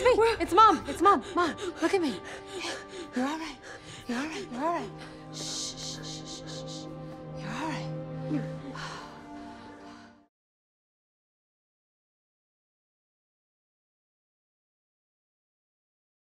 It's me. It's Mom. Look at me.